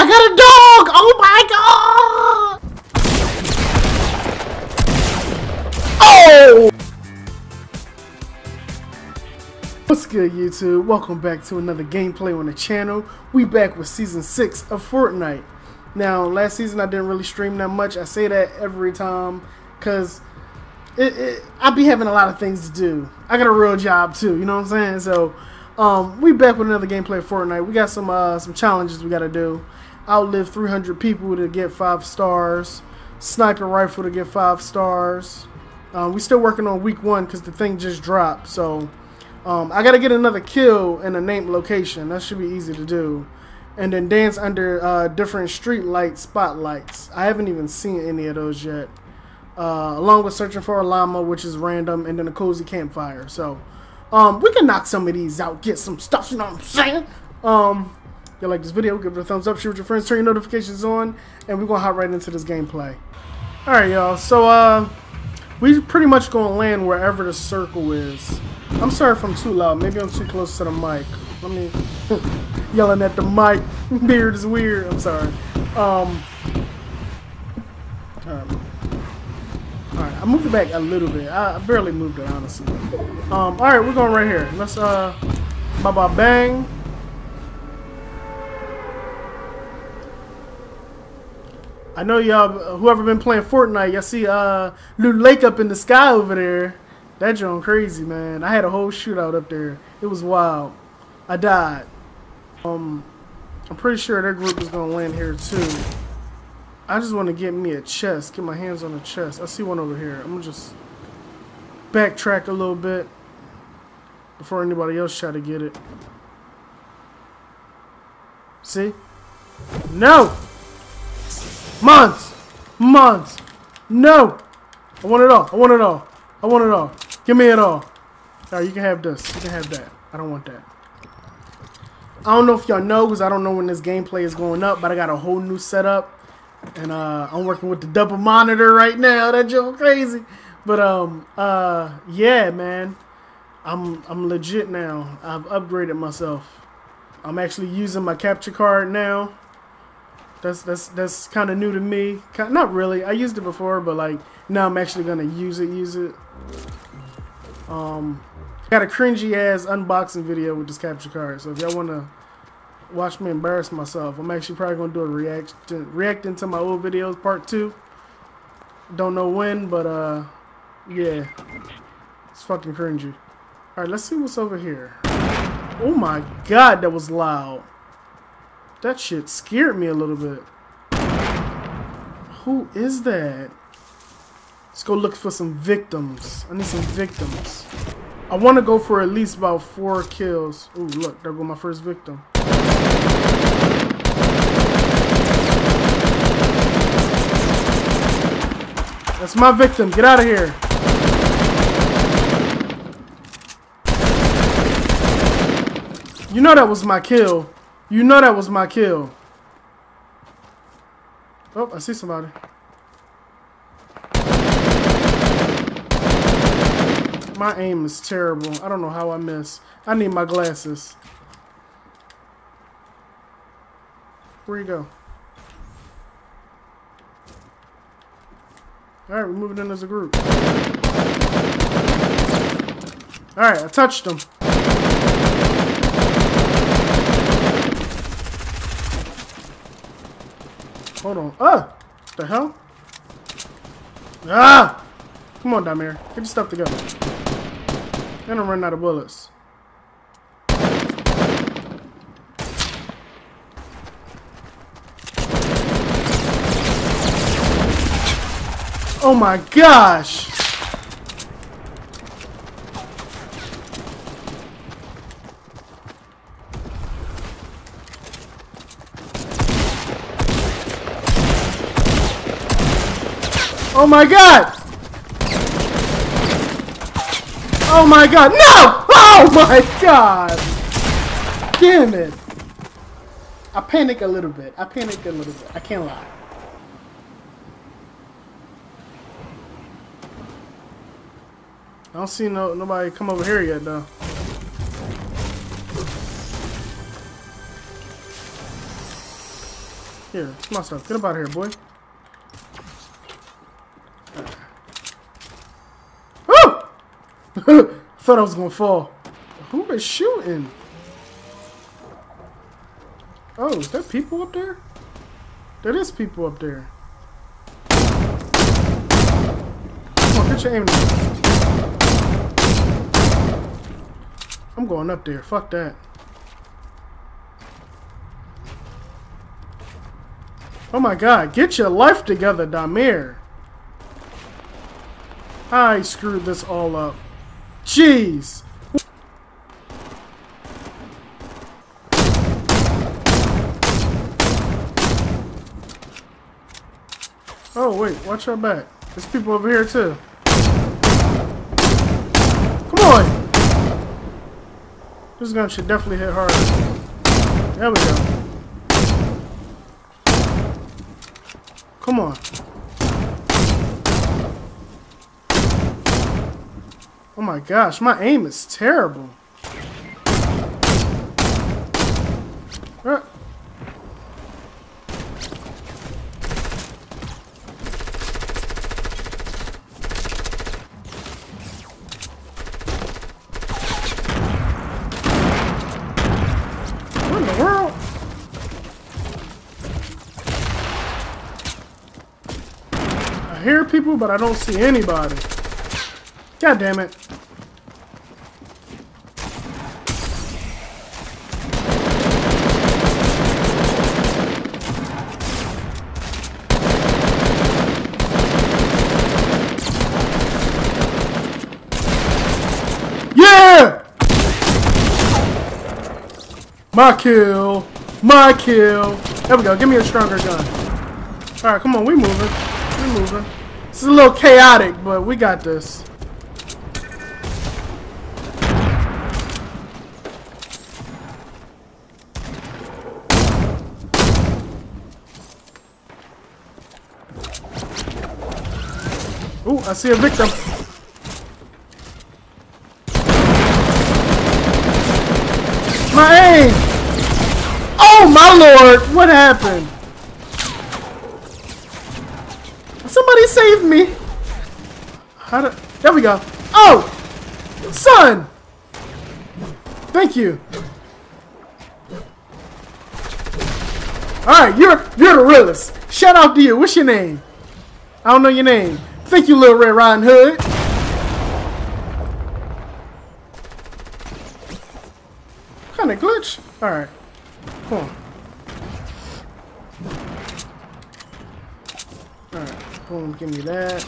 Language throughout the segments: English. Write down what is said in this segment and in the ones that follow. I got a dog! Oh my god! Oh! What's good, YouTube? Welcome back to another gameplay on the channel. We back with Season 6 of Fortnite. Now, last season I didn't really stream that much. I say that every time because I be having a lot of things to do. I got a real job too, you know what I'm saying? So, we back with another gameplay of Fortnite. We got some challenges we got to do. Outlive 300 people to get 5 stars. Sniper rifle to get 5 stars. We still working on week 1 because the thing just dropped. So I got to get another kill in a named location. That should be easy to do. And then dance under different street light spotlights. I haven't even seen any of those yet. Along with searching for a llama, which is random, and then a cozy campfire. So we can knock some of these out, get some stuff, you know what I'm saying? If you like this video, give it a thumbs up, share with your friends, turn your notifications on, and we're going to hop right into this gameplay. Alright, y'all, so we pretty much going to land wherever the circle is. I'm sorry if I'm too loud, maybe I'm too close to the mic. I mean, yelling at the mic, beard is weird, I'm sorry. Alright, I moved it back a little bit. I barely moved it, honestly. Alright, we're going right here. Let's, ba-ba-bang. I know y'all, whoever been playing Fortnite, y'all see Loot Lake up in the sky over there. That joint crazy, man. I had a whole shootout up there. It was wild. I died. I'm pretty sure their group is going to land here, too. I just want to get me a chest. Get my hands on a chest. I see one over here. I'm going to just backtrack a little bit before anybody else try to get it. See? No! Mons! No! I want it all. I want it all. Give me it all. Alright, you can have this. You can have that. I don't want that. I don't know if y'all know because I don't know when this gameplay is going up, but I got a whole new setup. And I'm working with the double monitor right now. That joke crazy. But yeah, man. I'm legit now. I've upgraded myself. I'm actually using my capture card now. That's kind of new to me. Not really. I used it before, but like now I'm actually gonna use it. Got a cringy ass unboxing video with this capture card. So if y'all wanna watch me embarrass myself, I'm actually probably gonna do a reacting to my old videos part 2. Don't know when, but yeah, it's fucking cringy. All right, let's see what's over here. Oh my god, that was loud. That shit scared me a little bit. Who is that? Let's go look for some victims. I need some victims. I want to go for at least about 4 kills. Ooh, look, there go my first victim. That's my victim. Get out of here. You know that was my kill. You know that was my kill. Oh, I see somebody. My aim is terrible. I don't know how I miss. I need my glasses. Where you go? Alright, we're moving in as a group. Alright, I touched him. Hold on. Ah! What the hell? Ah! Come on, Dimere. Get your stuff together. And I'm running out of bullets. Oh my gosh! Oh my god! Oh my god! No! Oh my god! Damn it! I panic a little bit. I can't lie. I don't see nobody come over here yet though. Here, it's my stuff. Get up out of here, boy. Oh! I thought I was gonna fall. Who is shooting? Oh, is there people up there? There is people up there. Come on, get your aim. I'm going up there. Fuck that. Oh my god, get your life together, Damir. I screwed this all up. Jeez. Oh wait, watch your back. There's people over here too. Come on. This gun should definitely hit hard. There we go. Come on. Oh my gosh, my aim is terrible. What in the world? I hear people, but I don't see anybody. God damn it. Yeah! My kill. My kill. There we go. Give me a stronger gun. Alright, come on. We moving. We're moving. This is a little chaotic, but we got this. Ooh, I see a victim. My aim! Oh my lord! What happened? Somebody save me! How do... There we go. Oh! Son! Thank you. Alright, you're the realest. Shout out to you. What's your name? I don't know your name. Thank you, Little Red Riding Hood. What kind of glitch? Alright. Come on. Alright. Boom, give me that.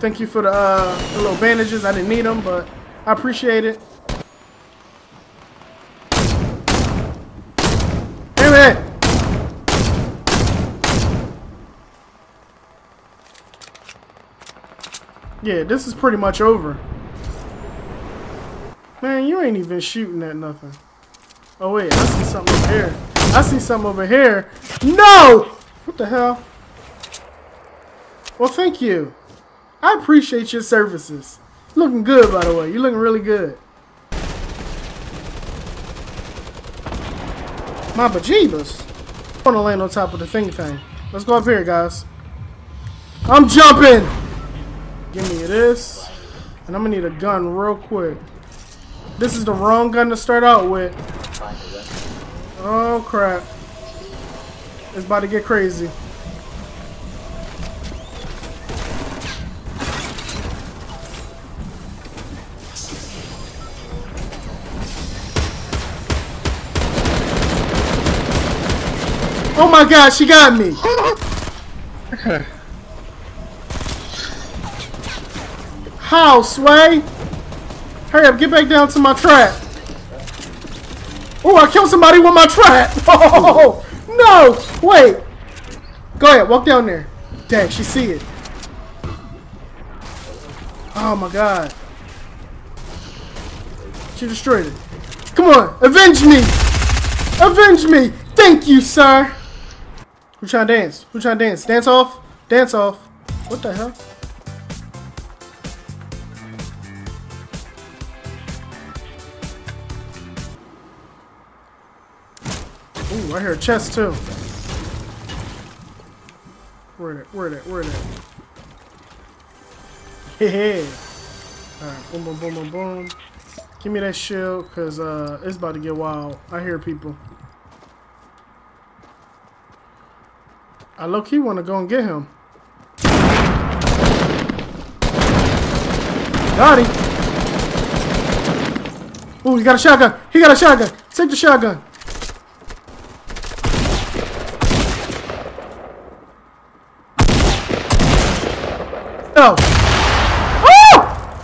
Thank you for the little bandages. I didn't need them, but I appreciate it. Damn it! Yeah, this is pretty much over. Man, you ain't even shooting at nothing. Oh wait, I see something over here. I see something over here. No! What the hell? Well, thank you. I appreciate your services. You're looking good, by the way. You're looking really good. My bejeebus. I want to land on top of the thing. Let's go up here, guys. I'm jumping! Give me this, and I'm gonna need a gun real quick. This is the wrong gun to start out with. Oh crap. It's about to get crazy. Oh my god, she got me! Okay. How, Sway? Hurry up, get back down to my trap. Oh, I killed somebody with my trap. Oh, no, wait. Go ahead, walk down there. Dang, she see it. Oh my god. She destroyed it. Come on, avenge me. Avenge me. Thank you, sir. Who trying to dance? Who trying to dance? Dance off? Dance off. What the hell? Ooh, I hear a chest too. Word it. Hey. Alright, boom. Give me that shield, because it's about to get wild. I hear people. I low-key want to go and get him. Got him. Ooh, he got a shotgun. Take the shotgun. No. Oh!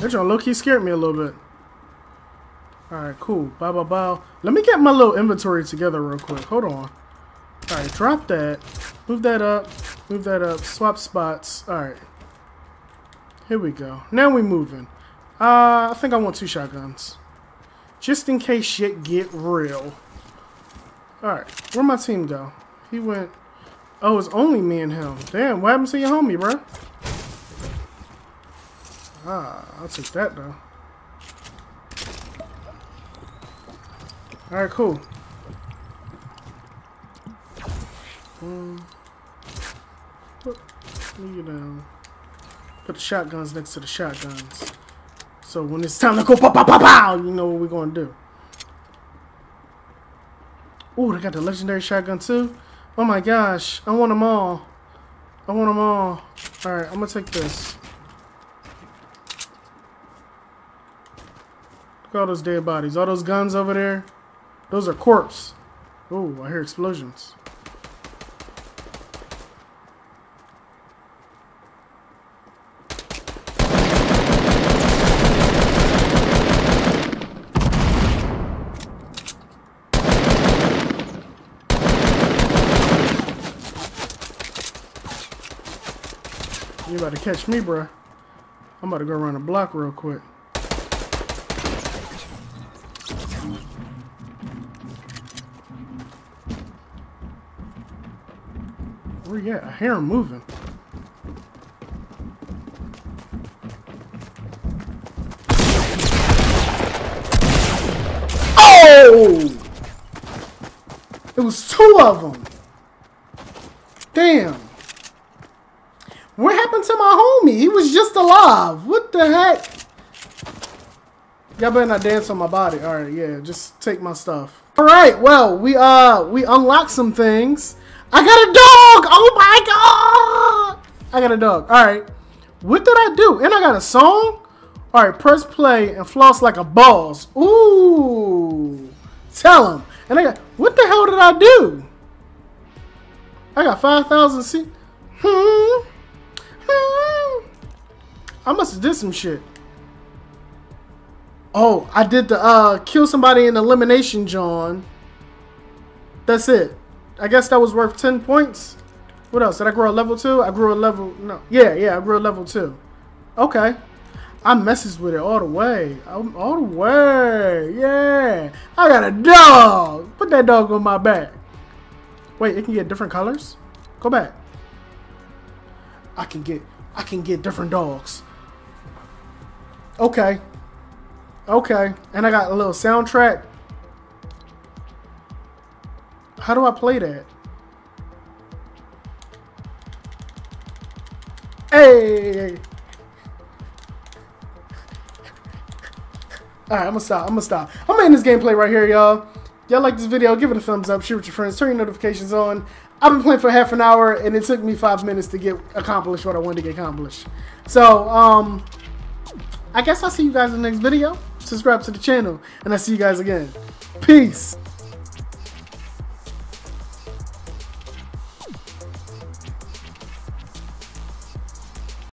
That y'all low-key scared me a little bit. Alright, cool. Bow. Let me get my little inventory together real quick. Hold on. Alright, drop that. Move that up. Swap spots. Alright. Here we go. Now we moving. I think I want 2 shotguns. Just in case shit get real. Alright. Where'd my team go? He went... Oh, it's only me and him. Damn, what happened to your homie, bro? Ah, I'll take that, though. Alright, cool. Put you down. Put the shotguns next to the shotguns. So when it's time to go pow, you know what we're gonna do. Ooh, they got the legendary shotgun too. Oh my gosh, I want them all. Alright, I'm gonna take this. Look at all those dead bodies. All those guns over there. Those are corpse. Oh, I hear explosions. You about to catch me, bruh. I'm about to go around the block real quick. Where he at? I hear him moving. Oh! It was 2 of them. Damn. What happened to my homie? He was just alive. What the heck? Y'all better not dance on my body. Alright, yeah. Just take my stuff. Alright, well, we unlocked some things. I got a dog! Oh my god! I got a dog. Alright. What did I do? And I got a song? Alright, press play and floss like a boss. Ooh. Tell him. And I got... What the hell did I do? I got 5,000 C... I must have did some shit. Oh, I did the, kill somebody in elimination, John. That's it. I guess that was worth 10 points. What else? Did I grow a level 2? I grew a level... No. Yeah, I grew a level 2. Okay. I messes with it all the way. Yeah. I got a dog. Put that dog on my back. Wait, it can get different colors? Go back. I can get different dogs. Okay. And I got a little soundtrack. How do I play that? Hey! Alright, I'm gonna stop. I'm gonna end this gameplay right here, y'all. Y'all like this video, give it a thumbs up, share with your friends, turn your notifications on. I've been playing for half an hour, and it took me 5 minutes to get accomplished what I wanted to get accomplished. So, I guess I'll see you guys in the next video. Subscribe to the channel, and I'll see you guys again. Peace!